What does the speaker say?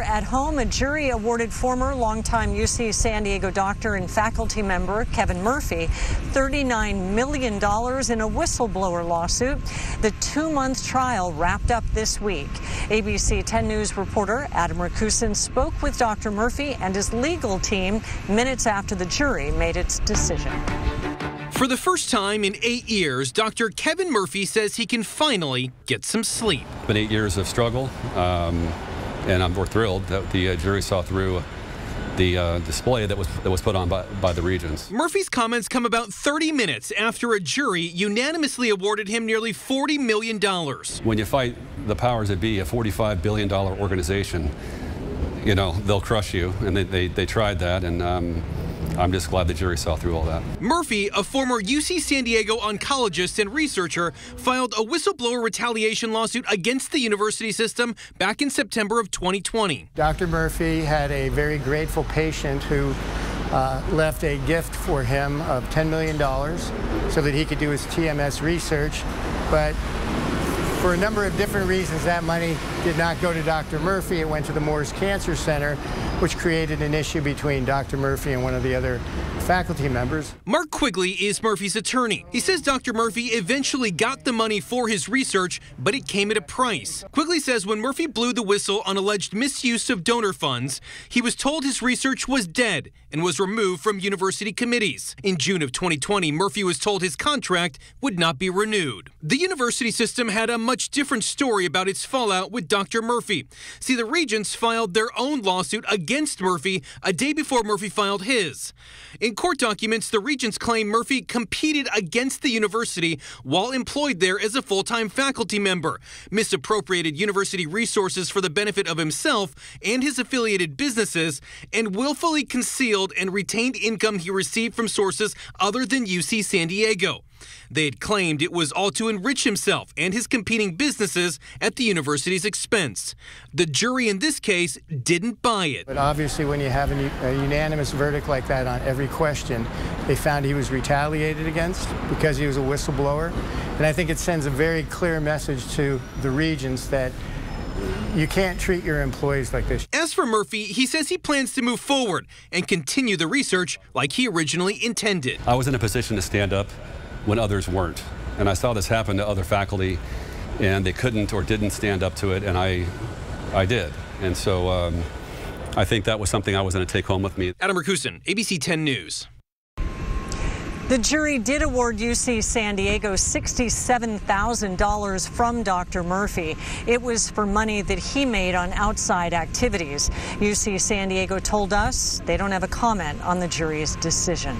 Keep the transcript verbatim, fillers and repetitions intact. Murder at Home, a jury awarded former longtime U C San Diego doctor and faculty member Kevin Murphy thirty-nine million dollars in a whistleblower lawsuit. The two-month trial wrapped up this week. A B C ten News reporter Adam Racusin spoke with Doctor Murphy and his legal team minutes after the jury made its decision. For the first time in eight years, Doctor Kevin Murphy says he can finally get some sleep. It's been eight years of struggle, um, and I'm more thrilled that the uh, jury saw through the uh, display that was that was put on by, by the regents. Murphy's comments come about thirty minutes after a jury unanimously awarded him nearly forty million dollars. When you fight the powers that be, a forty-five billion dollar organization, you know, they'll crush you, and they, they, they tried that, and um, I'm just glad the jury saw through all that. Murphy, a former U C San Diego oncologist and researcher, filed a whistleblower retaliation lawsuit against the university system back in September of twenty twenty. Doctor Murphy had a very grateful patient who uh, left a gift for him of ten million dollars so that he could do his T M S research, but for a number of different reasons, that money did not go to Doctor Murphy. It went to the Moores Cancer Center, which created an issue between Doctor Murphy and one of the other faculty members. Mark Quigley is Murphy's attorney. He says Doctor Murphy eventually got the money for his research, but it came at a price. Quigley says when Murphy blew the whistle on alleged misuse of donor funds, he was told his research was dead and was removed from university committees. In June of twenty twenty, Murphy was told his contract would not be renewed. The university system had a much different story about its fallout with Doctor Murphy. See, the regents filed their own lawsuit against Murphy a day before Murphy filed his. In court documents, the regents claim Murphy competed against the university while employed there as a full-time faculty member, misappropriated university resources for the benefit of himself and his affiliated businesses, and willfully concealed and retained income he received from sources other than U C San Diego. They had claimed it was all to enrich himself and his competing businesses at the university's expense. The jury in this case didn't buy it. But obviously when you have a, a unanimous verdict like that on every question, they found he was retaliated against because he was a whistleblower. And I think it sends a very clear message to the regents that you can't treat your employees like this. As for Murphy, he says he plans to move forward and continue the research like he originally intended. I was in a position to stand up when others weren't. And I saw this happen to other faculty, and they couldn't or didn't stand up to it, and I, I did. And so um, I think that was something I was going to take home with me. Adam Racusin, A B C ten News. The jury did award U C San Diego sixty-seven thousand dollars from Doctor Murphy. It was for money that he made on outside activities. U C San Diego told us they don't have a comment on the jury's decision.